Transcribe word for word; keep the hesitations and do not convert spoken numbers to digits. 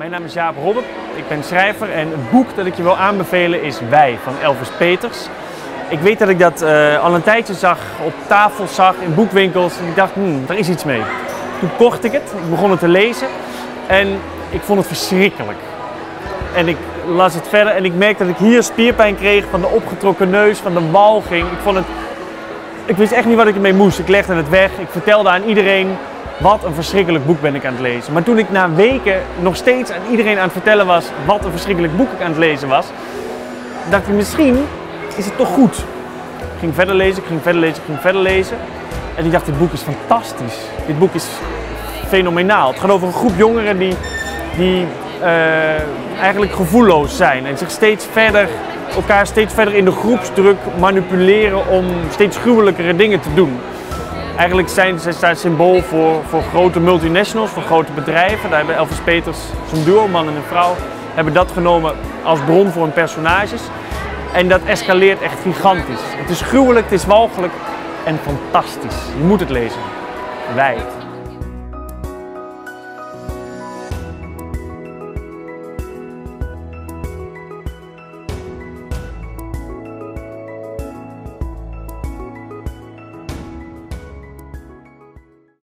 Mijn naam is Jaap Robben, ik ben schrijver en het boek dat ik je wil aanbevelen is Wij van Elvis Peeters. Ik weet dat ik dat uh, al een tijdje zag, op tafel zag, in boekwinkels en ik dacht, hmm, daar is iets mee. Toen kocht ik het, ik begon het te lezen en ik vond het verschrikkelijk. En ik las het verder en ik merkte dat ik hier spierpijn kreeg van de opgetrokken neus, van de walging. Ik vond het, ik wist echt niet wat ik ermee moest, ik legde het weg, ik vertelde aan iedereen. Wat een verschrikkelijk boek ben ik aan het lezen. Maar toen ik na weken nog steeds aan iedereen aan het vertellen was wat een verschrikkelijk boek ik aan het lezen was, dacht ik misschien is het toch goed. Ik ging verder lezen, ik ging verder lezen, ik ging verder lezen. En ik dacht, dit boek is fantastisch. Dit boek is fenomenaal. Het gaat over een groep jongeren die, die uh, eigenlijk gevoelloos zijn en zich steeds verder, elkaar steeds verder in de groepsdruk manipuleren om steeds gruwelijkere dingen te doen. Eigenlijk zijn ze staan symbool voor, voor grote multinationals, voor grote bedrijven. Daar hebben Elvis Peeters, zijn duo, man en een vrouw, hebben dat genomen als bron voor hun personages. En dat escaleert echt gigantisch. Het is gruwelijk, het is walgelijk en fantastisch. Je moet het lezen. Wij.